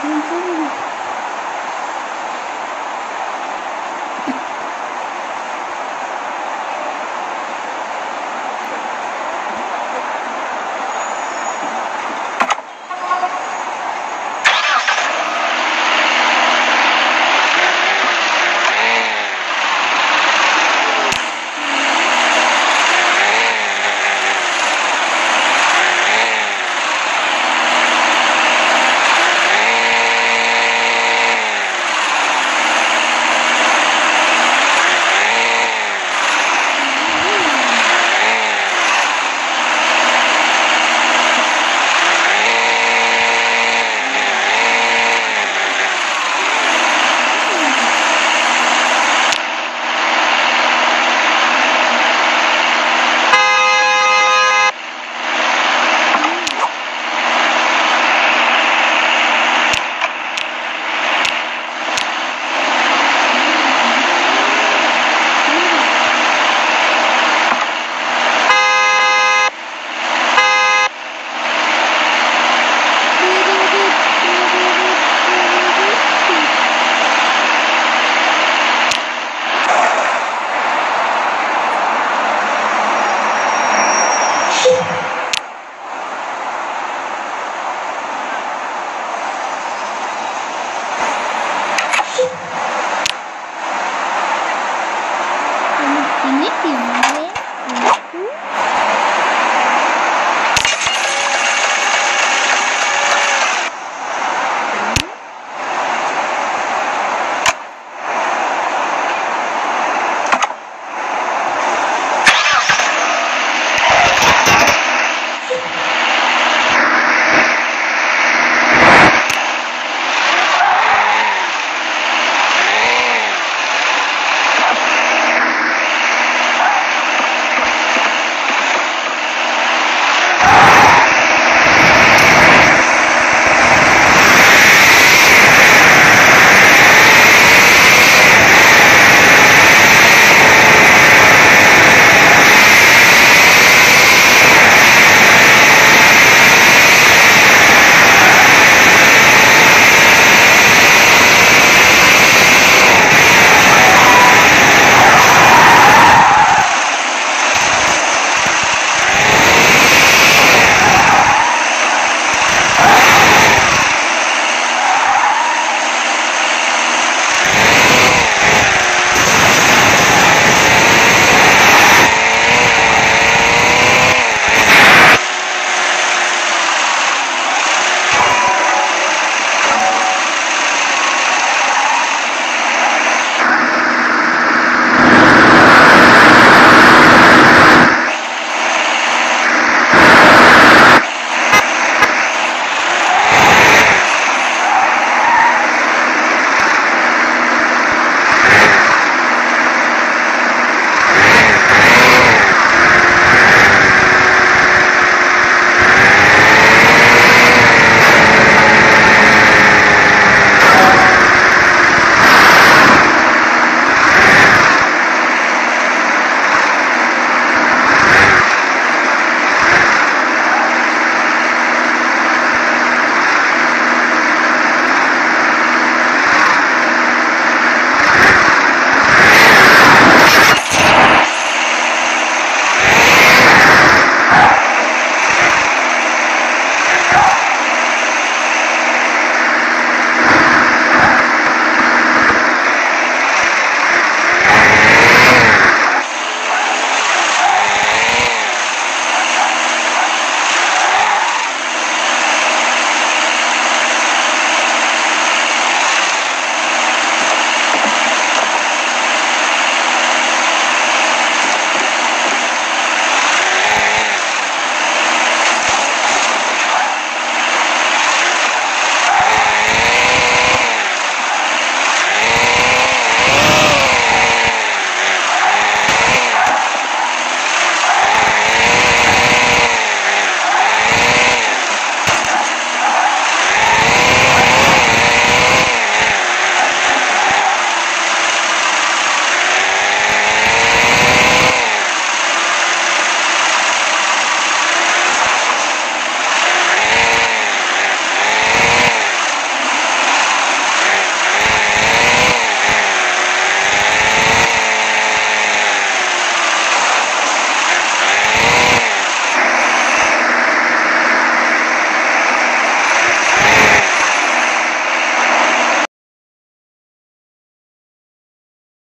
Listen.